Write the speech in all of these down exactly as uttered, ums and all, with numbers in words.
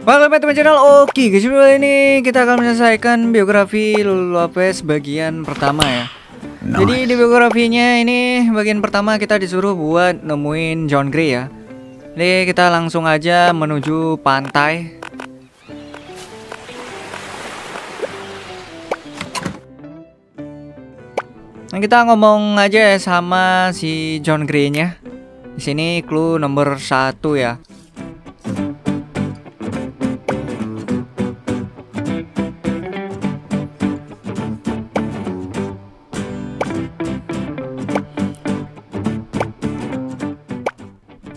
Halo teman-teman channel, oke guys, video ini kita akan menyelesaikan biografi Lulu Lopez bagian pertama ya. Nice. Jadi di biografinya ini bagian pertama kita disuruh buat nemuin John Gray ya. Jadi kita langsung aja menuju pantai. Nah, kita ngomong aja ya sama si John Gray-nya. Di sini clue nomor satu ya.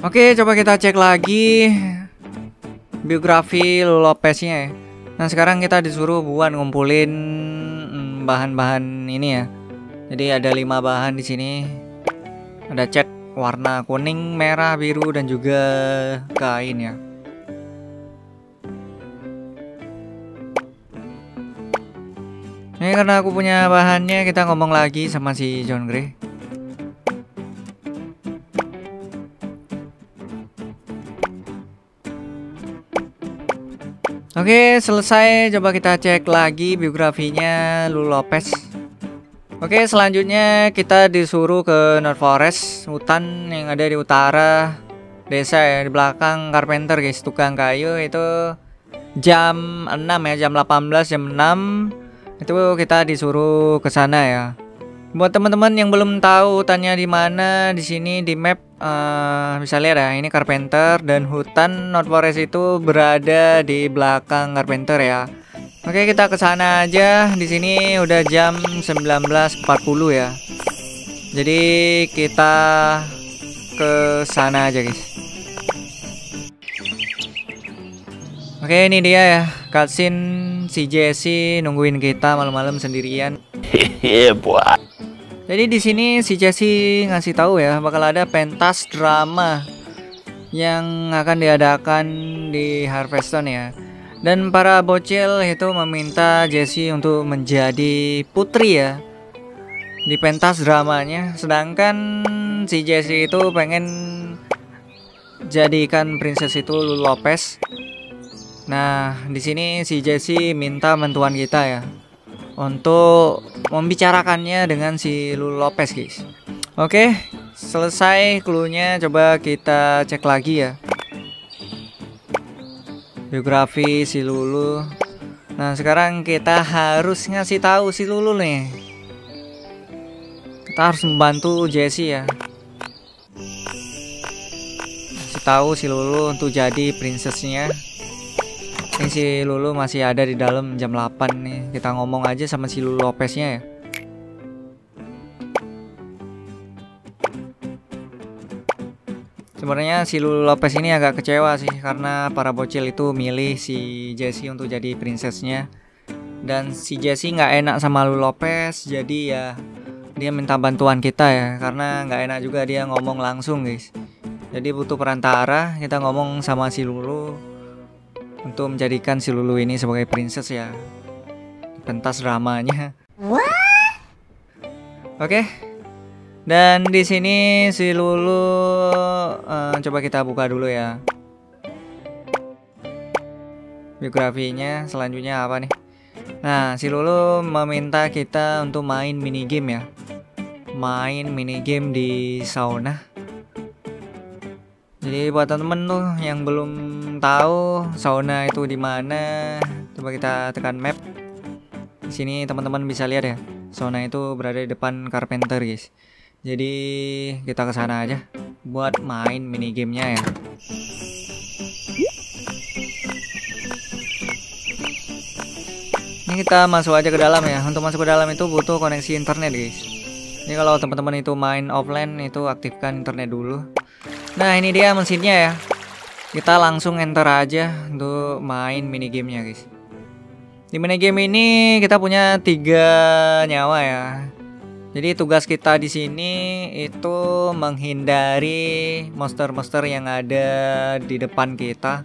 Oke, coba kita cek lagi biografi Lopez-nya ya. Nah, sekarang kita disuruh buat ngumpulin bahan-bahan ini ya. Jadi ada lima bahan di sini. Ada cat warna kuning, merah, biru, dan juga kain ya. Ini karena aku punya bahannya, kita ngomong lagi sama si John Gray. Oke, selesai. Coba kita cek lagi biografinya Lulu Lopez. Oke, selanjutnya kita disuruh ke North Forest, hutan yang ada di utara desa ya, di belakang Carpenter guys, tukang kayu itu jam enam ya, jam delapan belas, jam enam itu kita disuruh ke sana ya. Buat teman-teman yang belum tahu hutannya di mana, di sini di map uh, bisa lihat ya, ini Carpenter dan hutan North Forest itu berada di belakang Carpenter ya. Oke, kita ke sana aja. Di sini udah jam sembilan belas empat puluh ya. Jadi kita ke sana aja, guys. Oke, ini dia ya. Cutscene si Jessie nungguin kita malam-malam sendirian. Hehehe, buat. Jadi di sini si Jessie ngasih tahu ya bakal ada pentas drama yang akan diadakan di Harvest Town ya. Dan para bocil itu meminta Jessie untuk menjadi putri ya di pentas dramanya. Sedangkan si Jessie itu pengen jadikan princess itu Lulu Lopez. Nah, di sini si Jessie minta bantuan kita ya untuk membicarakannya dengan si Lulu Lopez, guys. Oke, selesai cluenya. Coba kita cek lagi ya biografi si Lulu. Nah, sekarang kita harus ngasih tahu si Lulu nih. Kita harus membantu Jessie ya. Kasih tahu si Lulu untuk jadi princessnya. Ini si Lulu masih ada di dalam jam delapan nih. Kita ngomong aja sama si Lulu Lopez-nya ya. Sebenarnya si Lulu Lopez ini agak kecewa sih karena para bocil itu milih si Jessie untuk jadi princessnya. Dan si Jessie nggak enak sama Lulu Lopez, jadi ya dia minta bantuan kita ya. Karena nggak enak juga dia ngomong langsung, guys. Jadi butuh perantara, kita ngomong sama si Lulu untuk menjadikan si Lulu ini sebagai princess ya, pentas dramanya. Oke, dan di sini si Lulu uh, coba kita buka dulu ya biografinya. Selanjutnya apa nih? Nah, si Lulu meminta kita untuk main mini game ya, main mini game di sauna. Jadi buat temen tuh yang belum tahu sauna itu di mana, coba kita tekan map. Di sini teman-teman bisa lihat ya, sauna itu berada di depan Carpenter, guys. Jadi kita ke sana aja buat main mini gamenya ya. Ini kita masuk aja ke dalam ya. Untuk masuk ke dalam itu butuh koneksi internet, guys. Ini kalau teman-teman itu main offline itu aktifkan internet dulu. Nah, ini dia mesinnya ya. Kita langsung enter aja untuk main mini gamenya, guys. Di mini game ini kita punya tiga nyawa ya. Jadi tugas kita di sini itu menghindari monster-monster yang ada di depan kita.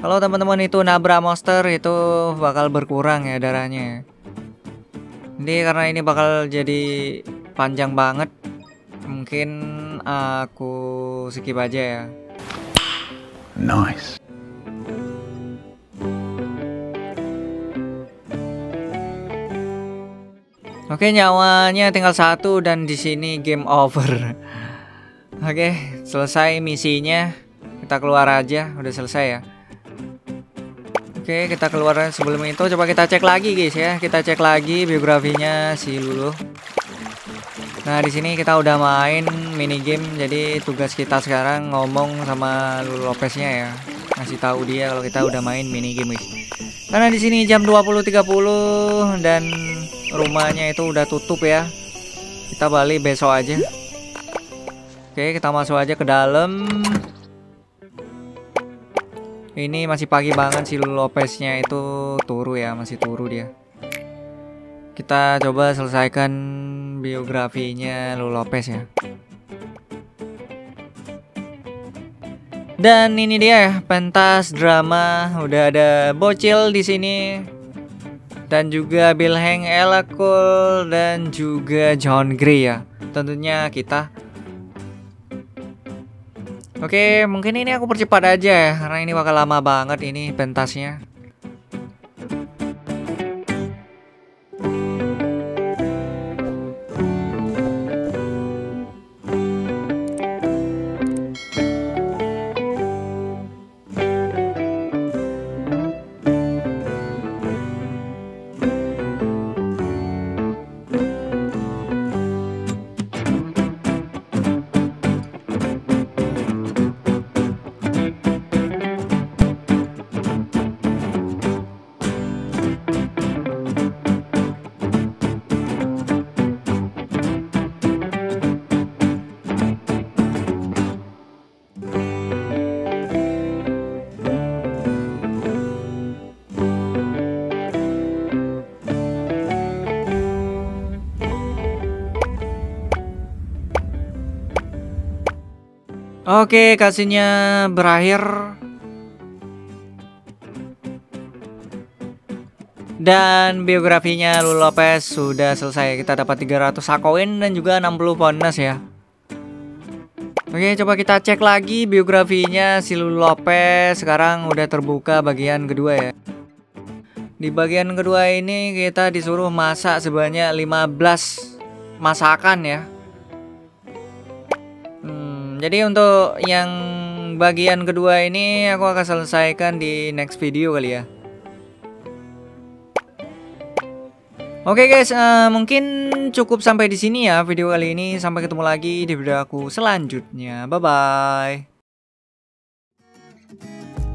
Kalau teman-teman itu nabrak monster itu bakal berkurang ya darahnya. Jadi karena ini bakal jadi panjang banget, mungkin aku skip aja ya. Nice. Oke, nyawanya tinggal satu dan di sini game over. Oke, selesai misinya. Kita keluar aja, udah selesai ya. Oke, kita keluar. Sebelum itu coba kita cek lagi guys ya. Kita cek lagi biografinya si Lulu. Nah, di sini kita udah main mini game, jadi tugas kita sekarang ngomong sama Lulu Lopeznya ya. Ngasih tahu dia kalau kita udah main mini game guys. Karena di sini jam dua puluh tiga puluh dan rumahnya itu udah tutup ya. Kita balik besok aja. Oke, kita masuk aja ke dalam. Ini masih pagi banget, si Lulu Lopeznya itu turu ya, masih turu dia. Kita coba selesaikan biografinya Lulu Lopez ya. Dan ini dia ya, pentas drama, udah ada bocil di sini. Dan juga Bill Heng Elekul dan juga John Gray ya. Tentunya kita. Oke, mungkin ini aku percepat aja ya, karena ini bakal lama banget ini pentasnya. Oke, kasihnya berakhir. Dan biografinya Lulu Lopez sudah selesai. Kita dapat tiga ratus koin dan juga enam puluh bonus ya. Oke, coba kita cek lagi biografinya si Lulu Lopez. Sekarang udah terbuka bagian kedua ya. Di bagian kedua ini kita disuruh masak sebanyak lima belas masakan ya. Jadi untuk yang bagian kedua ini aku akan selesaikan di next video kali ya. Oke guys, uh, mungkin cukup sampai di sini ya video kali ini. Sampai ketemu lagi di video aku selanjutnya. Bye bye.